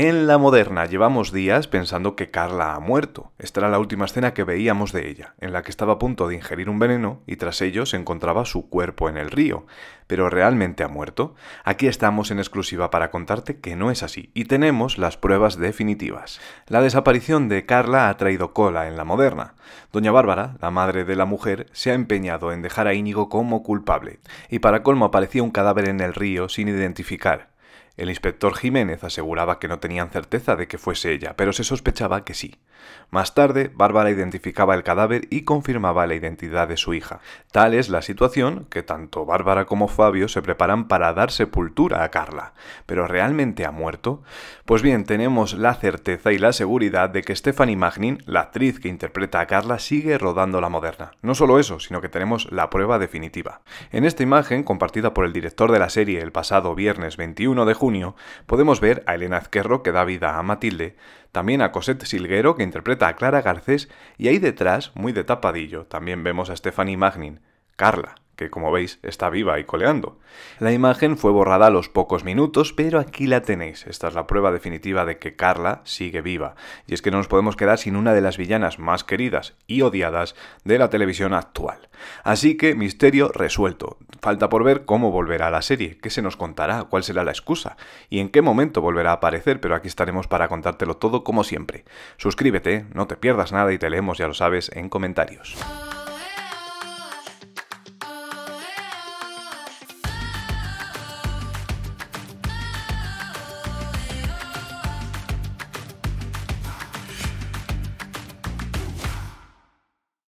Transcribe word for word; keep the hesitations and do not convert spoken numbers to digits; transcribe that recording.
En La Moderna llevamos días pensando que Carla ha muerto. Esta era la última escena que veíamos de ella, en la que estaba a punto de ingerir un veneno y tras ello se encontraba su cuerpo en el río. ¿Pero realmente ha muerto? Aquí estamos en exclusiva para contarte que no es así y tenemos las pruebas definitivas. La desaparición de Carla ha traído cola en La Moderna. Doña Bárbara, la madre de la mujer, se ha empeñado en dejar a Iñigo como culpable y para colmo aparecía un cadáver en el río sin identificar. El inspector Jiménez aseguraba que no tenían certeza de que fuese ella, pero se sospechaba que sí. Más tarde, Bárbara identificaba el cadáver y confirmaba la identidad de su hija. Tal es la situación que tanto Bárbara como Fabio se preparan para dar sepultura a Carla. ¿Pero realmente ha muerto? Pues bien, tenemos la certeza y la seguridad de que Stephanie Magnin, la actriz que interpreta a Carla, sigue rodando La Moderna. No solo eso, sino que tenemos la prueba definitiva. En esta imagen, compartida por el director de la serie el pasado viernes veintiuno de junio, podemos ver a Elena Azquerro, que da vida a Matilde, también a Cosette Silguero, que interpreta a Clara Garcés, y ahí detrás, muy de tapadillo, también vemos a Stephanie Magnin, Carla, que como veis está viva y coleando. La imagen fue borrada a los pocos minutos, pero aquí la tenéis. Esta es la prueba definitiva de que Carla sigue viva. Y es que no nos podemos quedar sin una de las villanas más queridas y odiadas de la televisión actual. Así que misterio resuelto. Falta por ver cómo volverá la serie, qué se nos contará, cuál será la excusa y en qué momento volverá a aparecer, pero aquí estaremos para contártelo todo como siempre. Suscríbete, no te pierdas nada y te leemos, ya lo sabes, en comentarios.